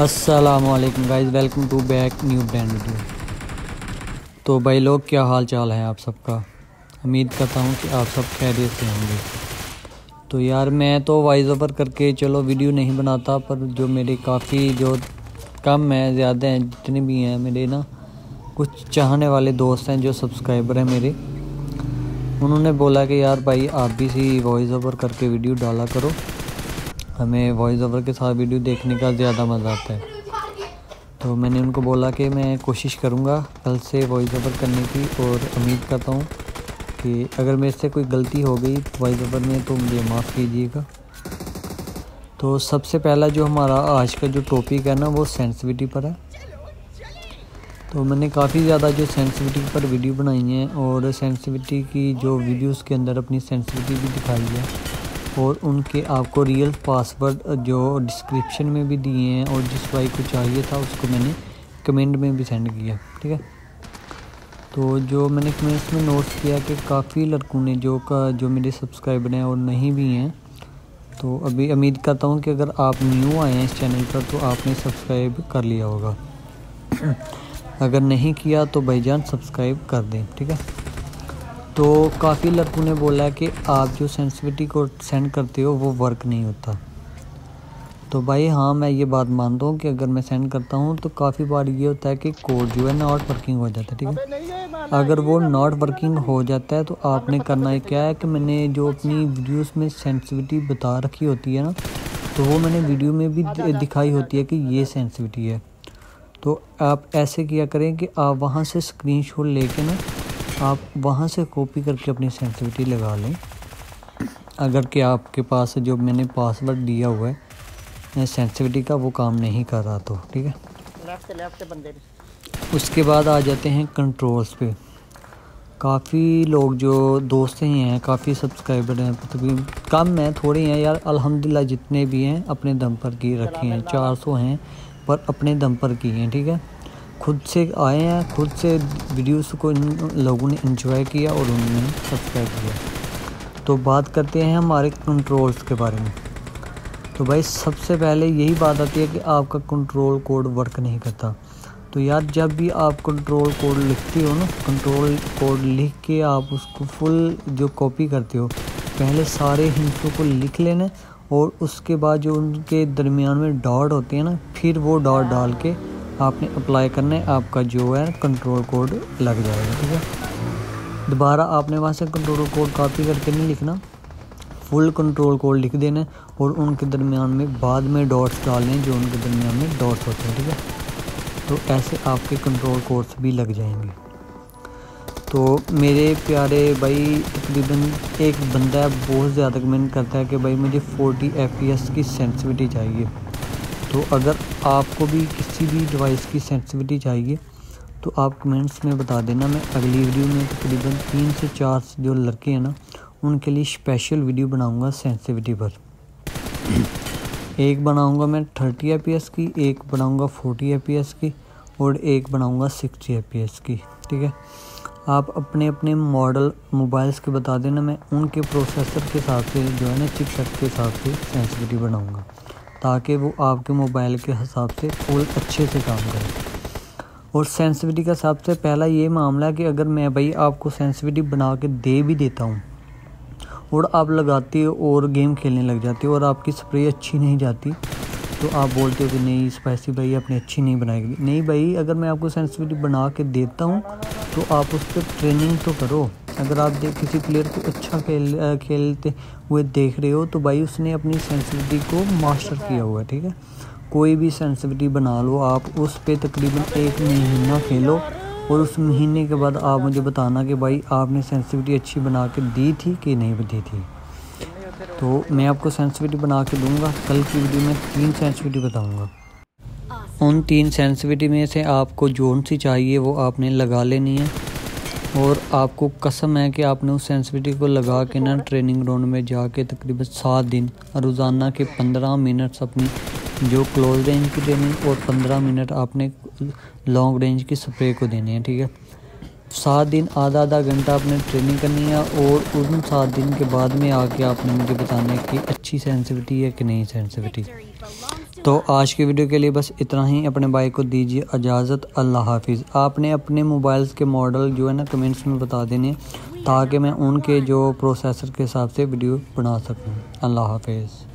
अस्सलामुअलैकुम guys, welcome to back new brand video. तो भाई लोग, क्या हाल चाल है आप सबका। उम्मीद करता हूँ कि आप सब खैरियत से होंगे। तो यार मैं तो वॉइस ओवर करके चलो वीडियो नहीं बनाता, पर जो मेरे काफ़ी जो कम है ज़्यादा हैं जितने भी हैं मेरे ना कुछ चाहने वाले दोस्त हैं जो सब्सक्राइबर हैं मेरे, उन्होंने बोला कि यार भाई आप भी सी वॉइस ओवर करके वीडियो डाला करो, हमें वॉइस ओवर के साथ वीडियो देखने का ज़्यादा मज़ा आता है। तो मैंने उनको बोला कि मैं कोशिश करूँगा कल से वॉइस ओवर करने की, और उम्मीद करता हूँ कि अगर मेरे से कोई गलती हो गई वॉइस ओवर में तो मुझे माफ़ कीजिएगा। तो सबसे पहला जो हमारा आज का जो टॉपिक है ना वो सेंसिटिविटी पर है। तो मैंने काफ़ी ज़्यादा जो सेंसिटिविटी पर वीडियो बनाई हैं और सेंसिटिविटी की जो वीडियोज़ के अंदर अपनी सेंसिटिविटी भी दिखाई है, और उनके आपको रियल पासवर्ड जो डिस्क्रिप्शन में भी दिए हैं, और जिस भाई को चाहिए था उसको मैंने कमेंट में भी सेंड किया, ठीक है। तो जो मैंने कमेंट्स में नोट्स किया कि काफ़ी लड़कों ने जो मेरे सब्सक्राइबर हैं और नहीं भी हैं, तो अभी उम्मीद करता हूं कि अगर आप न्यू आए हैं इस चैनल पर तो आपने सब्सक्राइब कर लिया होगा, अगर नहीं किया तो भाईजान सब्सक्राइब कर दें, ठीक है। तो काफ़ी लड़कों ने बोला कि आप जो सेंसिटिविटी को सेंड करते हो वो वर्क नहीं होता। तो भाई हाँ, मैं ये बात मानता हूँ कि अगर मैं सेंड करता हूँ तो काफ़ी बार ये होता है कि कोड जो है नॉट वर्किंग हो जाता है, ठीक है। अगर वो नॉट वर्किंग हो जाता है तो आपने करना क्या है कि मैंने जो अपनी वीडियोस में सेंसिटिविटी बता रखी होती है ना, तो वो मैंने वीडियो में भी दिखाई होती है कि ये सेंसिटिविटी है। तो आप ऐसे किया करें कि आप वहाँ से स्क्रीनशॉट लेके ना आप वहाँ से कॉपी करके अपनी सेंसिटिविटी लगा लें, अगर कि आपके पास जो मैंने पासवर्ड दिया हुआ है सेंसिटिविटी का वो काम नहीं कर रहा तो, ठीक है। लेफ्ट बंदे। उसके बाद आ जाते हैं कंट्रोल्स पे। काफ़ी लोग जो दोस्त ही हैं, काफ़ी सब्सक्राइबर हैं, तकरीबन कम हैं, थोड़े हैं यार अल्हम्दुलिल्लाह, जितने भी हैं अपने दम पर की रखे हैं। 400 हैं पर अपने दम पर की हैं, ठीक है। खुद से आए हैं, खुद से वीडियोस को इन लोगों ने एंजॉय किया और उन्होंने सब्सक्राइब किया। तो बात करते हैं हमारे कंट्रोल्स के बारे में। तो भाई सबसे पहले यही बात आती है कि आपका कंट्रोल कोड वर्क नहीं करता। तो यार जब भी आप कंट्रोल कोड लिखते हो ना, कंट्रोल कोड लिख के आप उसको फुल जो कॉपी करते हो, पहले सारे हिंसों को लिख लेना और उसके बाद जो उनके दरमियान में डॉट होते हैं ना, फिर वो डॉट डाल के आपने अप्लाई करना है, आपका जो है कंट्रोल कोड लग जाएगा, ठीक है। दोबारा आपने वहाँ से कंट्रोल कोड कॉपी करके नहीं लिखना, फुल कंट्रोल कोड लिख देना और उनके दरमियान में बाद में डॉट्स डालने जो उनके दरमियान में डॉट्स होते हैं, ठीक है। तो ऐसे आपके कंट्रोल कोड्स भी लग जाएंगे। तो मेरे प्यारे भाई, तकरीबन एक बंदा बहुत ज़्यादा कमेंट करता है कि भाई मुझे 40 FPS की सेंसिटिविटी चाहिए। तो अगर आपको भी किसी भी डिवाइस की सेंसिटिविटी चाहिए तो आप कमेंट्स में बता देना, मैं अगली वीडियो में तकरीबन 3 से 4 जो लड़के हैं ना उनके लिए स्पेशल वीडियो बनाऊंगा सेंसिटिविटी पर। एक बनाऊंगा मैं 30 FPS की, एक बनाऊंगा 40 FPS की और एक बनाऊंगा 60 FPS की, ठीक है। आप अपने अपने मॉडल मोबाइल्स के बता देना, मैं उनके प्रोसेसर के हिसाब से जो है ना चिपसेट के हिसाब से सेंसिटिविटी बनाऊँगा, ताकि वो आपके मोबाइल के हिसाब से फुल अच्छे से काम करे। और सेंसिटिविटी का सबसे पहला ये मामला है कि अगर मैं भाई आपको सेंसिटिविटी बना के दे भी देता हूँ और आप लगाते हो और गेम खेलने लग जाते हो और आपकी स्प्रे अच्छी नहीं जाती, तो आप बोलते हो कि नहीं स्पाइसी भाई आपने अच्छी नहीं बनाई। नहीं भाई, अगर मैं आपको सेंसिटिविटी बना के देता हूँ तो आप उस पर ट्रेनिंग तो करो। अगर आप किसी प्लेयर को अच्छा खेलते हुए देख रहे हो तो भाई उसने अपनी सेंसिटिविटी को मास्टर किया हुआ है, ठीक है। कोई भी सेंसिटिविटी बना लो, आप उस पे तकरीबन 1 महीना खेलो और उस महीने के बाद आप मुझे बताना कि भाई आपने सेंसिटिविटी अच्छी बना के दी थी कि नहीं दी थी। तो मैं आपको सेंसिटिविटी बना के दूँगा, कल की वीडियो में 3 सेंसिटिविटी बताऊँगा। उन 3 सेंसिटिविटी में से आपको जोन सी चाहिए वो आपने लगा लेनी है, और आपको कसम है कि आपने उस सेंसिटिविटी को लगा के ना ट्रेनिंग ग्राउंड में जाके तकरीबन 7 दिन रोज़ाना के 15 मिनट्स अपनी जो क्लोज रेंज की ट्रेनिंग और 15 मिनट आपने लॉन्ग रेंज की स्प्रे को देने हैं, ठीक है। 7 दिन आधा घंटा आपने ट्रेनिंग करनी है, और उन 7 दिन के बाद में आके आपने मुझे बताना है कि अच्छी सेंसिटिविटी है कि नहीं सेंसिटिविटी। तो आज की वीडियो के लिए बस इतना ही। अपने भाई को दीजिए इजाज़त, अल्लाह हाफिज़। आपने अपने मोबाइल्स के मॉडल जो है ना कमेंट्स में बता देने ताकि मैं उनके जो प्रोसेसर के हिसाब से वीडियो बना सकूँ। अल्लाह हाफिज़।